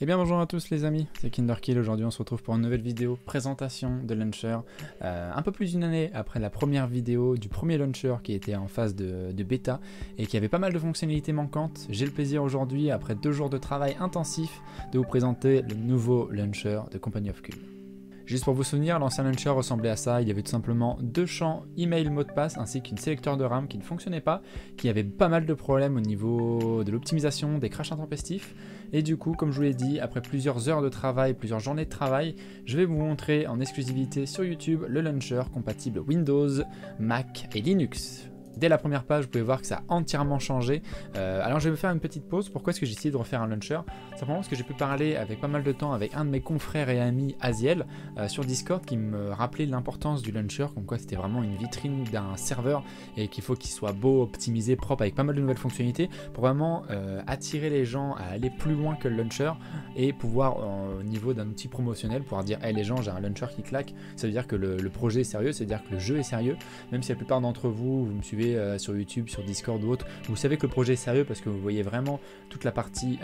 Eh bien bonjour à tous les amis, c'est KinderKill. Aujourd'hui on se retrouve pour une nouvelle vidéo présentation de Launcher. Un peu plus d'une année après la première vidéo du premier Launcher qui était en phase de bêta et qui avait pas mal de fonctionnalités manquantes, j'ai le plaisir aujourd'hui, après 2 jours de travail intensif, de vous présenter le nouveau Launcher de Company of Cube. Juste pour vous souvenir, l'ancien launcher ressemblait à ça, il y avait tout simplement 2 champs email mot de passe ainsi qu'une sélecteur de RAM qui ne fonctionnait pas, qui avait pas mal de problèmes au niveau de l'optimisation, des crashs intempestifs. Et du coup, comme je vous l'ai dit, après plusieurs heures de travail, plusieurs journées de travail, je vais vous montrer en exclusivité sur YouTube le launcher compatible Windows, Mac et Linux. Dès la première page, vous pouvez voir que ça a entièrement changé. Alors je vais faire une petite pause. Pourquoi est-ce que j'ai essayé de refaire un launcher? Simplement parce que j'ai pu parler avec pas mal de temps avec un de mes confrères et amis, Asiel, sur Discord, qui me rappelait l'importance du launcher, comme quoi c'était vraiment une vitrine d'un serveur et qu'il faut qu'il soit beau, optimisé, propre, avec pas mal de nouvelles fonctionnalités pour vraiment attirer les gens à aller plus loin que le launcher et pouvoir, au niveau d'un outil promotionnel, pouvoir dire hey, les gens, j'ai un launcher qui claque. Ça veut dire que le projet est sérieux, ça veut dire que le jeu est sérieux. Même si la plupart d'entre vous, vous me suivez sur YouTube, sur Discord ou autre, vous savez que le projet est sérieux parce que vous voyez vraiment toute la partie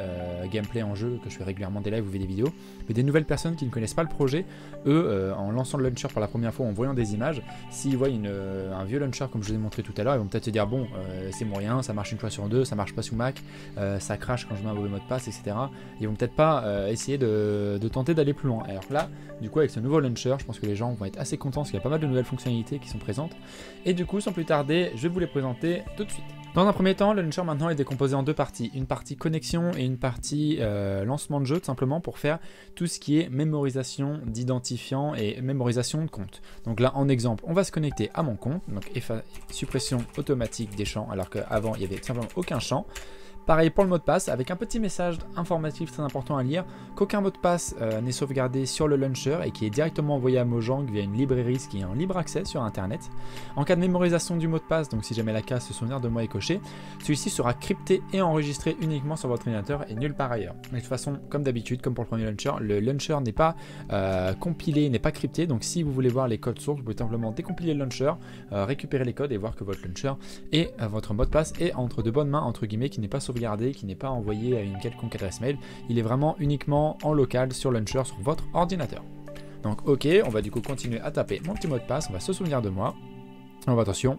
gameplay en jeu, que je fais régulièrement des lives ou des vidéos. Mais des nouvelles personnes qui ne connaissent pas le projet, eux, en lançant le launcher pour la première fois, en voyant des images, s'ils voient un vieux launcher comme je vous ai montré tout à l'heure, ils vont peut-être se dire bon, c'est moyen, ça marche une fois sur 2, ça marche pas sous Mac, ça crache quand je mets un mauvais mot de passe, etc. Ils vont peut-être pas essayer de tenter d'aller plus loin. Alors là, du coup, avec ce nouveau launcher, je pense que les gens vont être assez contents parce qu'il y a pas mal de nouvelles fonctionnalités qui sont présentes. Et du coup, sans plus tarder, je vais vous les présenter tout de suite. Dans un premier temps, le launcher maintenant est décomposé en 2 parties, une partie connexion et une partie lancement de jeu, tout simplement pour faire tout ce qui est mémorisation d'identifiants et mémorisation de comptes. Donc là, en exemple, on va se connecter à mon compte, donc suppression automatique des champs, alors qu'avant il n'y avait simplement aucun champ. Pareil pour le mot de passe, avec un petit message informatif très important à lire, qu'aucun mot de passe n'est sauvegardé sur le launcher et qui est directement envoyé à Mojang via une librairie, ce qui est en libre accès sur internet. En cas de mémorisation du mot de passe, donc si jamais la case se souvenir de moi est cochée, celui-ci sera crypté et enregistré uniquement sur votre ordinateur et nulle part ailleurs. Mais de toute façon, comme d'habitude, comme pour le premier launcher, le launcher n'est pas compilé, n'est pas crypté, donc si vous voulez voir les codes sources, vous pouvez simplement décompiler le launcher, récupérer les codes et voir que votre launcher et votre mot de passe est entre de bonnes mains, entre guillemets, qui n'est pas sauvegardé, qui n'est pas envoyé à une quelconque adresse mail, il est vraiment uniquement en local sur launcher sur votre ordinateur. Donc ok, on va du coup continuer à taper mon petit mot de passe, on va se souvenir de moi, on va attention,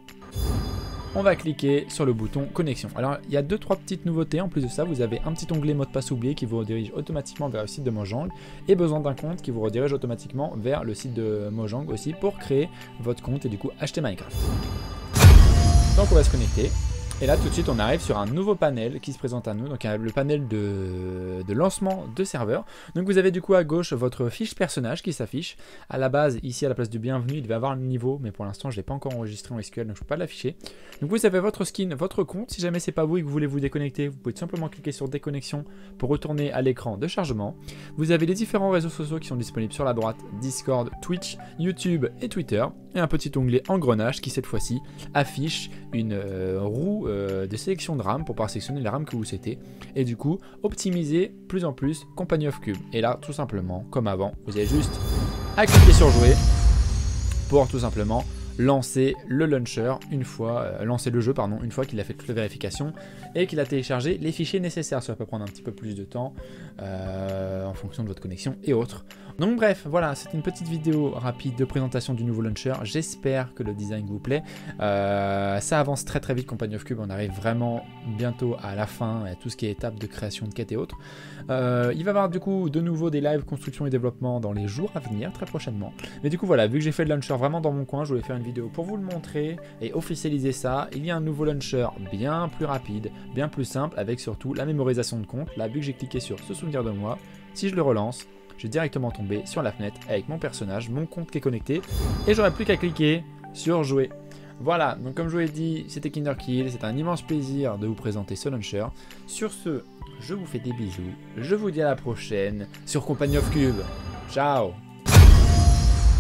on va cliquer sur le bouton connexion. Alors il y a 2-3 petites nouveautés, en plus de ça vous avez un petit onglet mot de passe oublié qui vous redirige automatiquement vers le site de Mojang et besoin d'un compte qui vous redirige automatiquement vers le site de Mojang aussi pour créer votre compte et du coup acheter Minecraft. Donc on va se connecter. Et là tout de suite on arrive sur un nouveau panel qui se présente à nous, donc le panel de lancement de serveur. Donc vous avez du coup à gauche votre fiche personnage qui s'affiche. À la base, ici à la place du bienvenue, il devait avoir le niveau, mais pour l'instant je ne l'ai pas encore enregistré en SQL, donc je ne peux pas l'afficher. Donc vous avez votre skin, votre compte. Si jamais c'est pas vous et que vous voulez vous déconnecter, vous pouvez tout simplement cliquer sur déconnexion pour retourner à l'écran de chargement. Vous avez les différents réseaux sociaux qui sont disponibles sur la droite, Discord, Twitch, YouTube et Twitter. Et un petit onglet engrenage qui cette fois-ci affiche une roue de sélection de RAM pour pouvoir sélectionner les RAM que vous souhaitez et du coup optimiser plus en plus Company of Cube. Et là tout simplement comme avant vous avez juste à cliquer sur jouer pour tout simplement lancer le launcher une fois, lancer le jeu pardon, une fois qu'il a fait toute la vérification et qu'il a téléchargé les fichiers nécessaires. Ça peut prendre un petit peu plus de temps en fonction de votre connexion et autres. Donc bref, voilà, c'est une petite vidéo rapide de présentation du nouveau launcher. J'espère que le design vous plaît. Ça avance très très vite Company of Cube, on arrive vraiment bientôt à la fin, à tout ce qui est étape de création de quêtes et autres. Il va y avoir du coup de nouveau des lives construction et développement dans les jours à venir, très prochainement. Mais du coup voilà, vu que j'ai fait le launcher vraiment dans mon coin, je voulais faire une vidéo pour vous le montrer et officialiser ça. Il y a un nouveau launcher bien plus rapide, bien plus simple, avec surtout la mémorisation de compte. Là, vu que j'ai cliqué sur se souvenir de moi, si je le relance, je vais directement tomber sur la fenêtre avec mon personnage, mon compte qui est connecté et j'aurai plus qu'à cliquer sur jouer. Voilà, donc comme je vous l'ai dit, c'était KinderKill, c'est un immense plaisir de vous présenter ce launcher. Sur ce, je vous fais des bisous, je vous dis à la prochaine sur Company of Cube. Ciao!